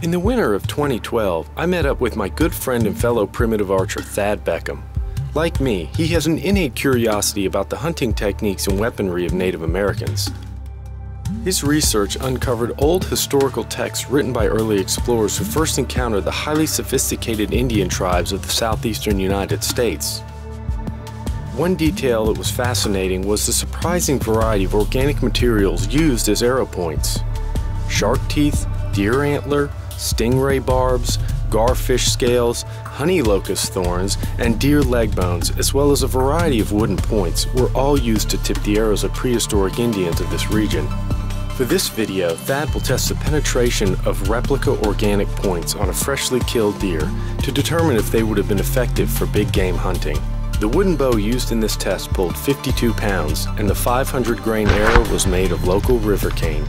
In the winter of 2012, I met up with my good friend and fellow primitive archer Thad Beckham. Like me, he has an innate curiosity about the hunting techniques and weaponry of Native Americans. His research uncovered old historical texts written by early explorers who first encountered the highly sophisticated Indian tribes of the southeastern United States. One detail that was fascinating was the surprising variety of organic materials used as arrow points. Shark teeth, deer antler, stingray barbs, garfish scales, honey locust thorns, and deer leg bones, as well as a variety of wooden points, were all used to tip the arrows of prehistoric Indians of this region. For this video, Thad will test the penetration of replica organic points on a freshly killed deer to determine if they would have been effective for big game hunting. The wooden bow used in this test pulled 52 pounds, and the 500-grain arrow was made of local rivercane.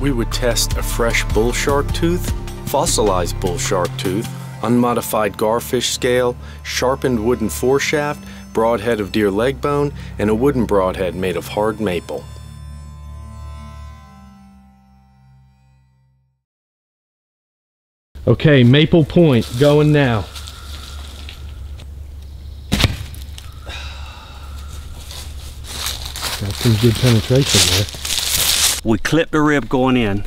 We would test a fresh bull shark tooth, fossilized bull shark tooth, unmodified garfish scale, sharpened wooden foreshaft, broadhead of deer leg bone, and a wooden broadhead made of hard maple. Okay, maple point going now. Got some good penetration there. We clipped the rib going in. Did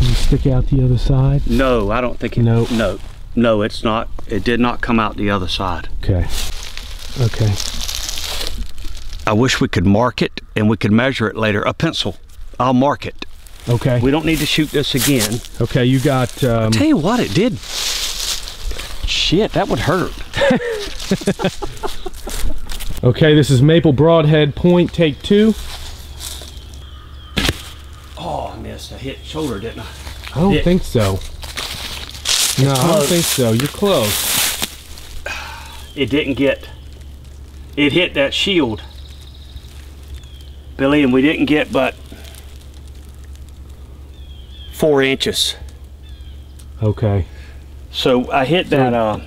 it stick out the other side? No, I don't think it. Nope. No, no, it's not. It did not come out the other side. Okay. Okay. I wish we could mark it and we could measure it later. A pencil. I'll mark it. Okay. We don't need to shoot this again. Okay, you got. I'll tell you what, it did. Shit, that would hurt. Okay, this is maple broadhead point, take two. Oh, I missed. I hit shoulder, didn't I? I don't think so. No, I don't think so. You're close. It didn't get... It hit that shield, Billy, and we didn't get but 4 inches. Okay. So I hit that... I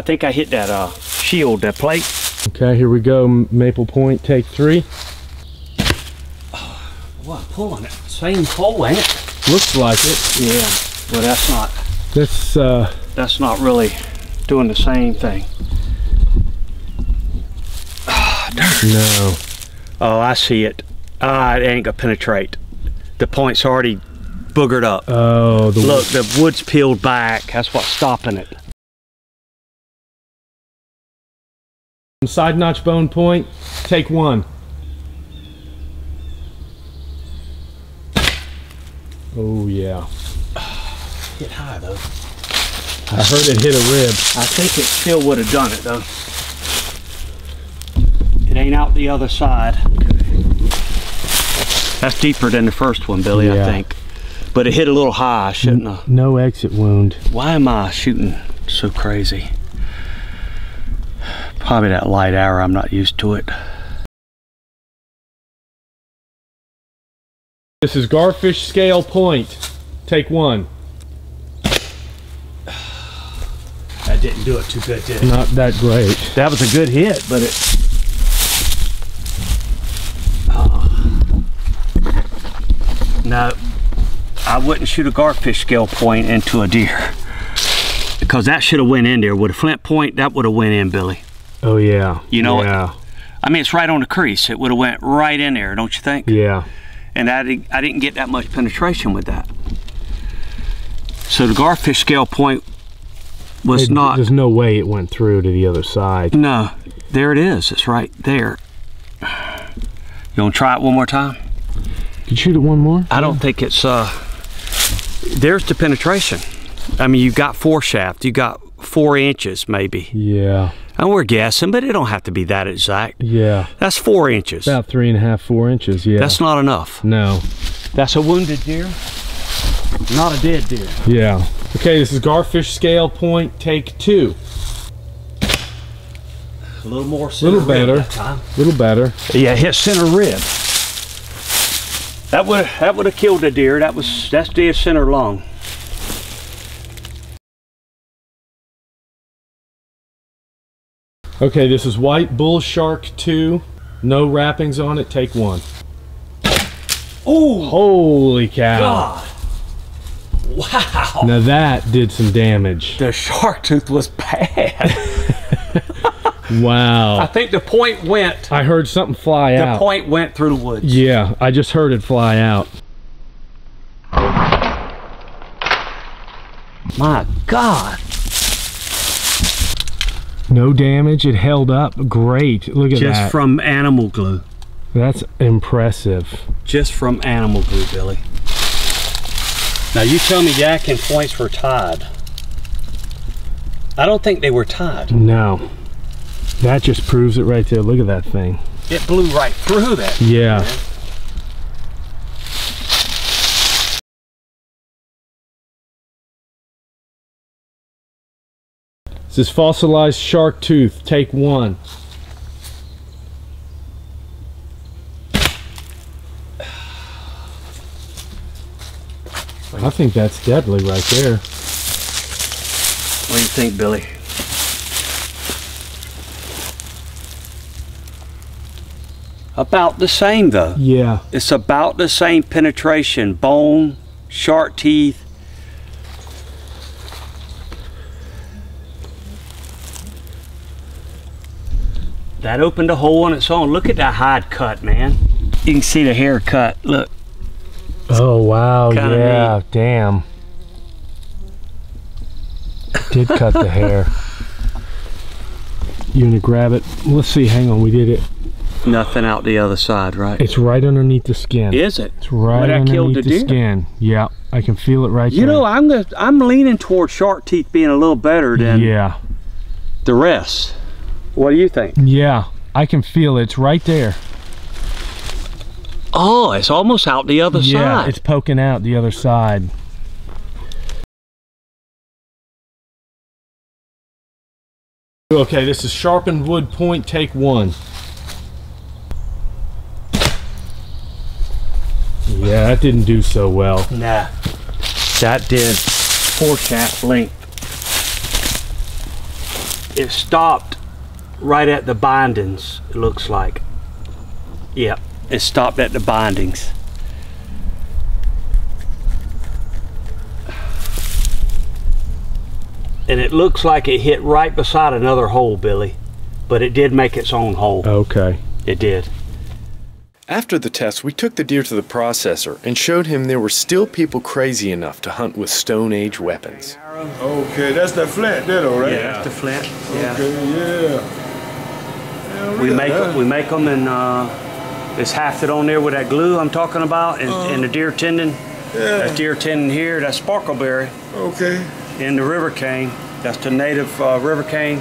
think I hit that shield, that plate. Okay, here we go. Maple point, take three. Oh, boy, I'm pulling it. Same hole, ain't it? Looks like it. Yeah, but that's not. That's not really doing the same thing. Ah, darn. No. Oh, I see it. Ah, it ain't gonna penetrate. The point's already boogered up. Oh, the look. The wood's peeled back. That's what's stopping it. Side notch bone point, take one. Oh yeah. Hit high though. I heard it hit a rib. I think it still would have done it though. It ain't out the other side. That's deeper than the first one, Billy, yeah. I think. But it hit a little high, shouldn't it? No exit wound. Why am I shooting so crazy? Probably that light arrow, I'm not used to it. This is garfish scale point. Take one. That didn't do it too good, did it? Not that great. That was a good hit, but it... No, I wouldn't shoot a garfish scale point into a deer. Because that should have went in there. With a flint point, that would have went in, Billy. Oh yeah, you know, yeah. I mean, it's right on the crease. It would have went right in there, don't you think? Yeah. And I didn't get that much penetration with that. So the garfish scale point was not. There's no way it went through to the other side. No, there it is. It's right there. You wanna try it one more time? You shoot it one more? I don't think it's. There's the penetration. I mean, you got four shaft. You got 4 inches, maybe. Yeah. And we're guessing, but it don't have to be that exact. Yeah. That's 4 inches. About 3.5, 4 inches, yeah. That's not enough. No. That's a wounded deer, not a dead deer. Yeah. Okay, this is garfish scale point, take two. A little more center rib. A little better. That time. A little better. Yeah, hit center rib. That would have killed the deer. That's deer center lung. Okay, this is white bull shark 2, no wrappings on it, take one. Oh! Holy cow. God. Wow. Now that did some damage. The shark tooth was bad. Wow. I think the point went. I heard something fly out. The point went through the woods. Yeah, I just heard it fly out. My God. No damage. It held up great. Look at that. Just from animal glue. That's impressive. Just from animal glue, Billy. Now you tell me yak and points were tied. I don't think they were tied. No. That just proves it right there. Look at that thing. It blew right through that. Yeah. Man. This is fossilized shark tooth. Take one. I think that's deadly right there. What do you think, Billy? About the same, though. Yeah. It's about the same penetration. Bone, shark teeth. That opened a hole on its own. Look at that hide cut, man. You can see the hair cut. Look. Oh wow, kinda yeah, neat. Damn. Did cut the hair. You gonna grab it? Let's see, hang on, we did it. Nothing out the other side, right? It's right underneath the skin. Is it? It's right underneath the skin. Yeah, I can feel it right there. You know, I'm leaning toward shark teeth being a little better than the rest. What do you think? Yeah, I can feel it, it's right there. Oh, it's almost out the other side. Yeah, it's poking out the other side. Okay, this is sharpened wood point, take one. Yeah, that didn't do so well. Nah, that did 4 shaft length. It stopped right at the bindings, it looks like. Yep. It stopped at the bindings. And it looks like it hit right beside another hole, Billy. But it did make its own hole. Okay. It did. After the test, we took the deer to the processor and showed him there were still people crazy enough to hunt with Stone Age weapons. Okay, that's the flat there, though, right? Yeah, that's the flat. Yeah. Okay, yeah. We make them in... It's hafted on there with that glue I'm talking about, and the deer tendon. Yeah. That deer tendon here, that's sparkleberry. Okay. And the rivercane, that's the native rivercane,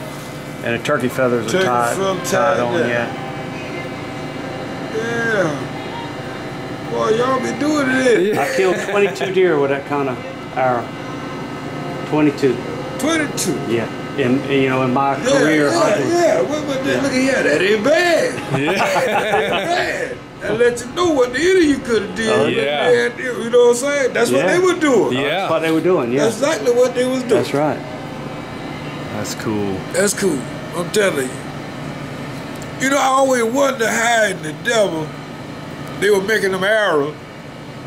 and the turkey feathers are tied on. Yeah. Yeah. Boy, y'all be doing it. I killed 22 deer with that kind of arrow. 22. 22. Yeah. In you know, in my career hunting. Yeah, well, look at here, that ain't bad. Yeah. That ain't bad. That lets you know what the idiot you could have did. Yeah. You know what I'm saying? That's what they were doing. Yeah. That's what they were doing, yeah. That's exactly what they was doing. That's right. That's cool. That's cool. I'm telling you. You know, I always wonder how in the devil they were making them arrows.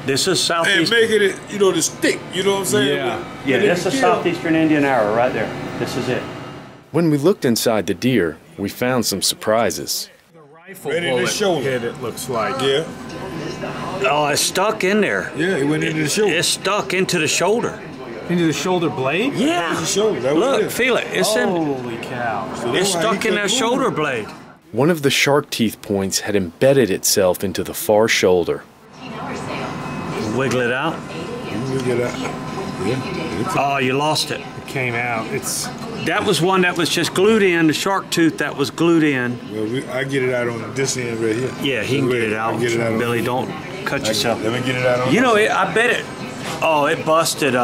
This is southeast. And making it, you know, the stick, you know what I'm saying? Yeah, yeah, that's a southeastern Indian arrow right there. This is it. When we looked inside the deer, we found some surprises. The rifle bullet hit, it looks like. Yeah. Oh, it's stuck in there. Yeah, it went into the shoulder. It's stuck into the shoulder. Into the shoulder blade? Yeah. Into the shoulder. That look, it. Feel it. It's Holy cow. So it's stuck in that shoulder blade. One of the shark teeth points had embedded itself into the far shoulder. Wiggle it out. Wiggle it out. Yeah. Oh, you lost it. It came out. That was one that was just glued in, the shark tooth that was glued in. Well, I get it out on this end right here. Yeah, he can get it out. Get it out, Billy, don't cut yourself. Let me get it out on I bet it. Oh, it busted.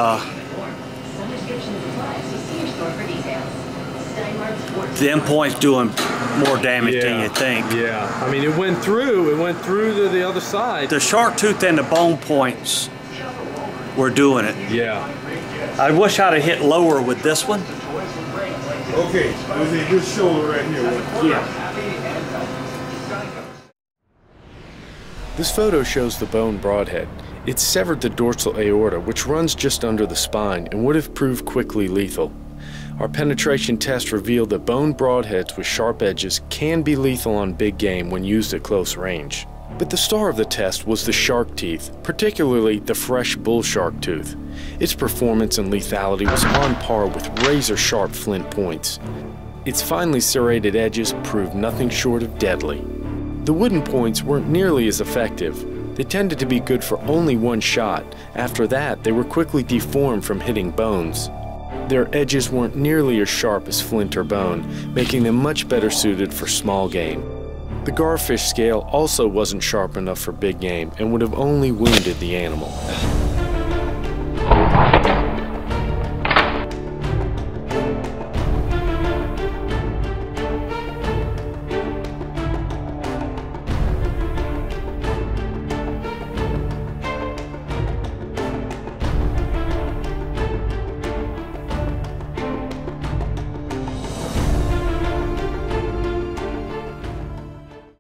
The endpoint's doing more damage than you think. Yeah, I mean, it went through to the other side. The shark tooth and the bone points were doing it. Yeah. I wish I'd have hit lower with this one. Okay, I see this shoulder right here. Yeah. This photo shows the bone broadhead. It severed the dorsal aorta, which runs just under the spine and would have proved quickly lethal. Our penetration test revealed that bone broadheads with sharp edges can be lethal on big game when used at close range. But the star of the test was the shark teeth, particularly the fresh bull shark tooth. Its performance and lethality was on par with razor-sharp flint points. Its finely serrated edges proved nothing short of deadly. The wooden points weren't nearly as effective. They tended to be good for only one shot. After that, they were quickly deformed from hitting bones. Their edges weren't nearly as sharp as flint or bone, making them much better suited for small game. The garfish scale also wasn't sharp enough for big game and would have only wounded the animal.